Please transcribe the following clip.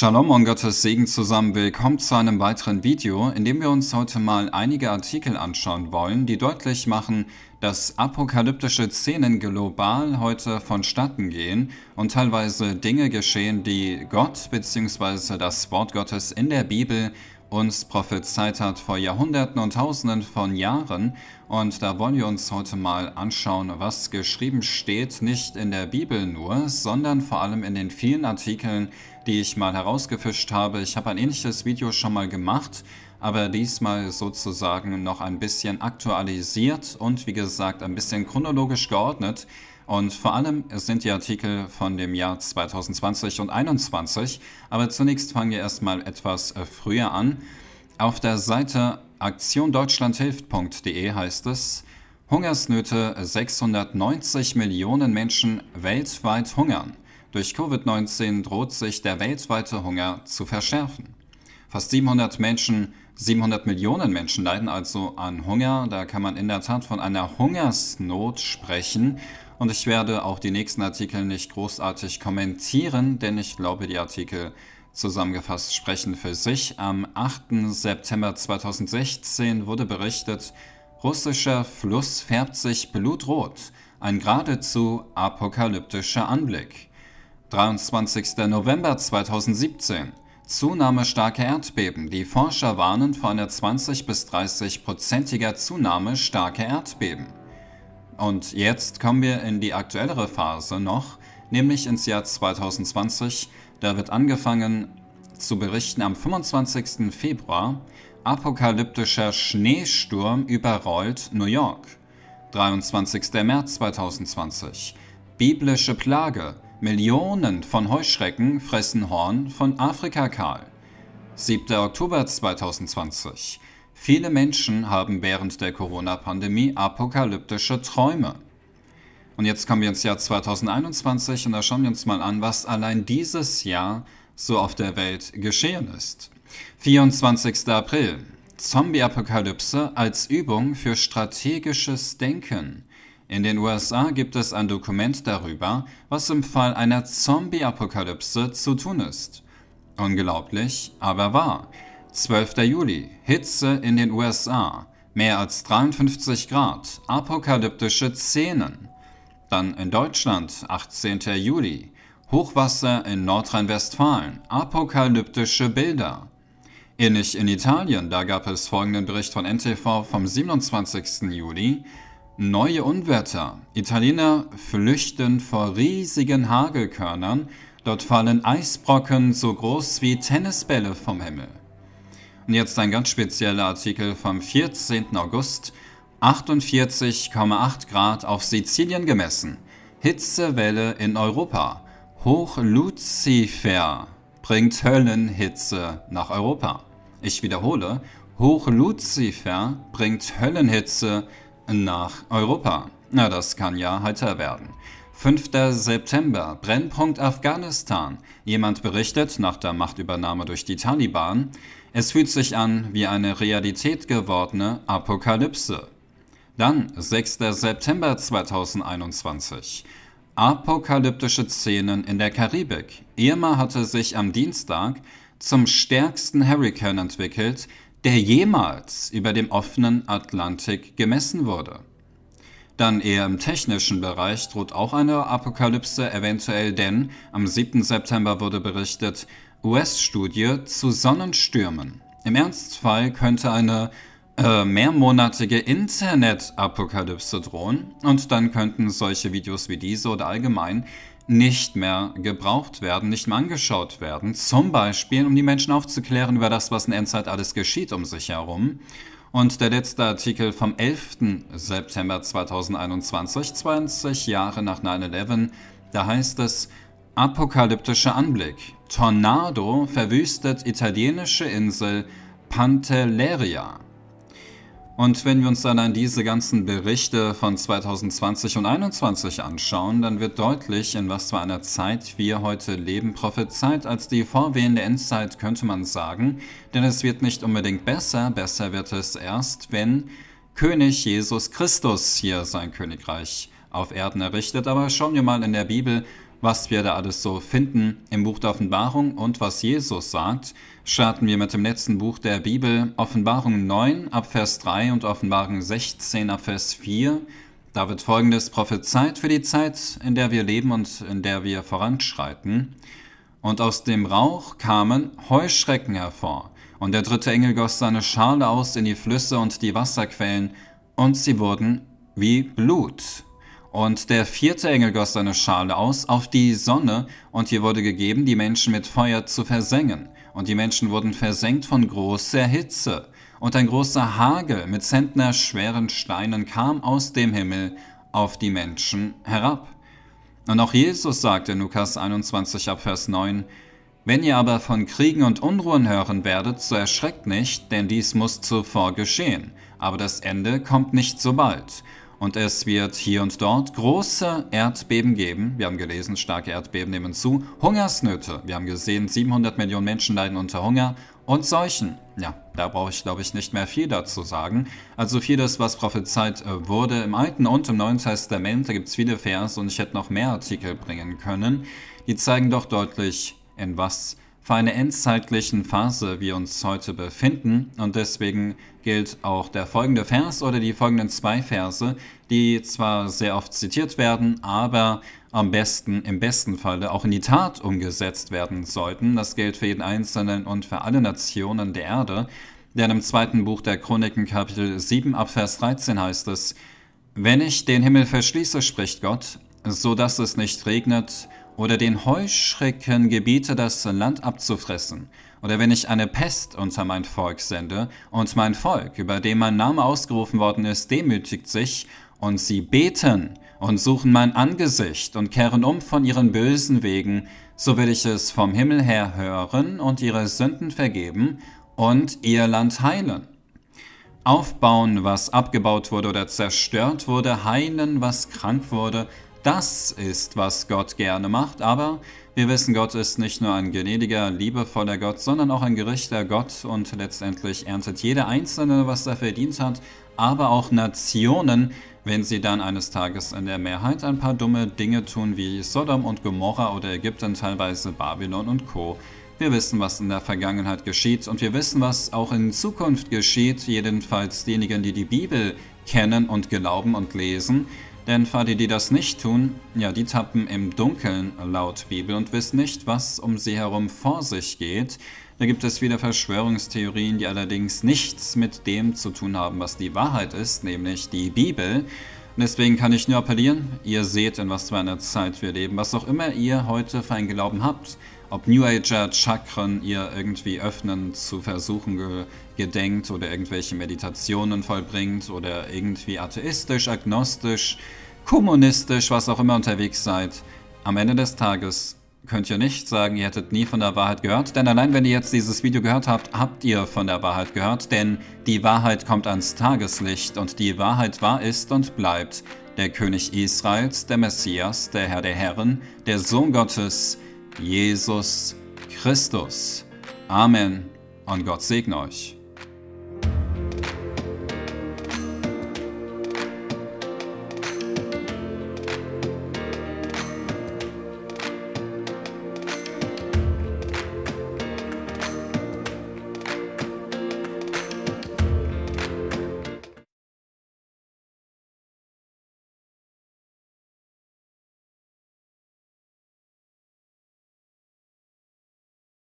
Shalom und Gottes Segen zusammen, willkommen zu einem weiteren Video, in dem wir uns heute mal einige Artikel anschauen wollen, die deutlich machen, dass apokalyptische Szenen global heute vonstatten gehen und teilweise Dinge geschehen, die Gott bzw. das Wort Gottes in der Bibel uns prophezeit hat vor Jahrhunderten und Tausenden von Jahren. Und da wollen wir uns heute mal anschauen, was geschrieben steht, nicht in der Bibel nur, sondern vor allem in den vielen Artikeln, die ich mal herausgefischt habe. Ich habe ein ähnliches Video schon mal gemacht, aber diesmal sozusagen noch ein bisschen aktualisiert und wie gesagt ein bisschen chronologisch geordnet. Und vor allem sind die Artikel von dem Jahr 2020 und 2021. Aber zunächst fangen wir erstmal etwas früher an. Auf der Seite aktiondeutschlandhilft.de heißt es: Hungersnöte, 690 Millionen Menschen weltweit hungern. Durch Covid-19 droht sich der weltweite Hunger zu verschärfen. Fast 700 Millionen Menschen leiden also an Hunger. Da kann man in der Tat von einer Hungersnot sprechen. Und ich werde auch die nächsten Artikel nicht großartig kommentieren, denn ich glaube, die Artikel zusammengefasst sprechen für sich. Am 8. September 2016 wurde berichtet: Russischer Fluss färbt sich blutrot. Ein geradezu apokalyptischer Anblick. 23. November 2017. Zunahmestarke Erdbeben. Die Forscher warnen vor einer 20- bis 30-prozentiger Zunahme starke Erdbeben. Und jetzt kommen wir in die aktuellere Phase noch, nämlich ins Jahr 2020. Da wird angefangen zu berichten am 25. Februar: Apokalyptischer Schneesturm überrollt New York. 23. März 2020. Biblische Plage. Millionen von Heuschrecken fressen Horn von Afrika-Kahl. 7. Oktober 2020. Viele Menschen haben während der Corona-Pandemie apokalyptische Träume. Und jetzt kommen wir ins Jahr 2021 und da schauen wir uns mal an, was allein dieses Jahr so auf der Welt geschehen ist. 24. April. Zombie-Apokalypse als Übung für strategisches Denken. In den USA gibt es ein Dokument darüber, was im Fall einer Zombie-Apokalypse zu tun ist. Unglaublich, aber wahr. 12. Juli. Hitze in den USA. Mehr als 53 Grad. Apokalyptische Szenen. Dann in Deutschland. 18. Juli. Hochwasser in Nordrhein-Westfalen. Apokalyptische Bilder. Ähnlich in Italien. Da gab es folgenden Bericht von NTV vom 27. Juli. Neue Unwetter. Italiener flüchten vor riesigen Hagelkörnern. Dort fallen Eisbrocken so groß wie Tennisbälle vom Himmel. Und jetzt ein ganz spezieller Artikel vom 14. August. 48,8 Grad auf Sizilien gemessen. Hitzewelle in Europa. Hochluzifer bringt Höllenhitze nach Europa. Ich wiederhole: Hochluzifer bringt Höllenhitze nach Europa. Na, das kann ja heiter werden. 5. September. Brennpunkt Afghanistan. Jemand berichtet nach der Machtübernahme durch die Taliban: Es fühlt sich an wie eine Realität gewordene Apokalypse. Dann 6. September 2021. Apokalyptische Szenen in der Karibik. Irma hatte sich am Dienstag zum stärksten Hurrikan entwickelt, der jemals über dem offenen Atlantik gemessen wurde. Dann eher im technischen Bereich droht auch eine Apokalypse eventuell, denn am 7. September wurde berichtet: US-Studie zu Sonnenstürmen. Im Ernstfall könnte eine mehrmonatige Internet-Apokalypse drohen und dann könnten solche Videos wie diese oder allgemein nicht mehr gebraucht werden, nicht mehr angeschaut werden. Zum Beispiel, um die Menschen aufzuklären über das, was in der Endzeit alles geschieht um sich herum. Und der letzte Artikel vom 11. September 2021, 20 Jahre nach 9/11, da heißt es: Apokalyptischer Anblick. Tornado verwüstet italienische Insel Pantelleria. Und wenn wir uns dann diese ganzen Berichte von 2020 und 2021 anschauen, dann wird deutlich, in was für einer Zeit wir heute leben. Prophezeit als die vorwehende Endzeit, könnte man sagen, denn es wird nicht unbedingt besser. Besser wird es erst, wenn König Jesus Christus hier sein Königreich auf Erden errichtet. Aber schauen wir mal in der Bibel, Was wir da alles so finden im Buch der Offenbarung und was Jesus sagt, starten wir mit dem letzten Buch der Bibel, Offenbarung 9 ab Vers 3 und Offenbarung 16 ab Vers 4. Da wird Folgendes prophezeit für die Zeit, in der wir leben und in der wir voranschreiten. Und aus dem Rauch kamen Heuschrecken hervor, und der dritte Engel goss seine Schale aus in die Flüsse und die Wasserquellen, und sie wurden wie Blut. Und der vierte Engel goss seine Schale aus auf die Sonne, und ihr wurde gegeben, die Menschen mit Feuer zu versengen. Und die Menschen wurden versenkt von großer Hitze. Und ein großer Hagel mit zentnerschweren Steinen kam aus dem Himmel auf die Menschen herab. Und auch Jesus sagt in Lukas 21 ab Vers 9, wenn ihr aber von Kriegen und Unruhen hören werdet, so erschreckt nicht, denn dies muss zuvor geschehen. Aber das Ende kommt nicht so bald. Und es wird hier und dort große Erdbeben geben. Wir haben gelesen, starke Erdbeben nehmen zu. Hungersnöte. Wir haben gesehen, 700 Millionen Menschen leiden unter Hunger und Seuchen. Ja, da brauche ich, glaube ich, nicht mehr viel dazu sagen. Also vieles, was prophezeit wurde im Alten und im Neuen Testament. Da gibt es viele Verse und ich hätte noch mehr Artikel bringen können. Die zeigen doch deutlich, in was für eine endzeitlichen Phase wir uns heute befinden, und deswegen gilt auch der folgende Vers oder die folgenden zwei Verse, die zwar sehr oft zitiert werden, aber im besten Falle auch in die Tat umgesetzt werden sollten. Das gilt für jeden Einzelnen und für alle Nationen der Erde, denn im zweiten Buch der Chroniken Kapitel 7 ab Vers 13 heißt es, wenn ich den Himmel verschließe, spricht Gott, so dass es nicht regnet, oder den Heuschrecken gebiete, das Land abzufressen, oder wenn ich eine Pest unter mein Volk sende, und mein Volk, über dem mein Name ausgerufen worden ist, demütigt sich, und sie beten und suchen mein Angesicht und kehren um von ihren bösen Wegen, so will ich es vom Himmel her hören und ihre Sünden vergeben und ihr Land heilen. Aufbauen, was abgebaut wurde oder zerstört wurde, heilen, was krank wurde, das ist, was Gott gerne macht, aber wir wissen, Gott ist nicht nur ein gnädiger, liebevoller Gott, sondern auch ein gerechter Gott, und letztendlich erntet jeder Einzelne, was er verdient hat, aber auch Nationen, wenn sie dann eines Tages in der Mehrheit ein paar dumme Dinge tun wie Sodom und Gomorra oder Ägypten, teilweise Babylon und Co. Wir wissen, was in der Vergangenheit geschieht, und wir wissen, was auch in Zukunft geschieht, jedenfalls diejenigen, die die Bibel kennen und glauben und lesen. Denn für die, die das nicht tun, ja, die tappen im Dunkeln laut Bibel und wissen nicht, was um sie herum vor sich geht. Da gibt es viele Verschwörungstheorien, die allerdings nichts mit dem zu tun haben, was die Wahrheit ist, nämlich die Bibel. Und deswegen kann ich nur appellieren, ihr seht, in was für einer Zeit wir leben, was auch immer ihr heute für einen Glauben habt. Ob New Ager Chakren ihr irgendwie öffnen zu versuchen gedenkt oder irgendwelche Meditationen vollbringt oder irgendwie atheistisch, agnostisch, kommunistisch, was auch immer unterwegs seid, am Ende des Tages könnt ihr nicht sagen, ihr hättet nie von der Wahrheit gehört, denn allein wenn ihr jetzt dieses Video gehört habt, habt ihr von der Wahrheit gehört, denn die Wahrheit kommt ans Tageslicht und die Wahrheit wahr ist und bleibt der König Israels, der Messias, der Herr der Herren, der Sohn Gottes, Jesus Christus. Amen und Gott segne euch.